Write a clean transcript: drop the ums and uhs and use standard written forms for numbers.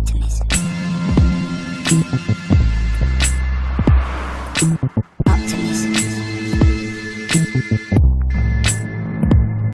optimism.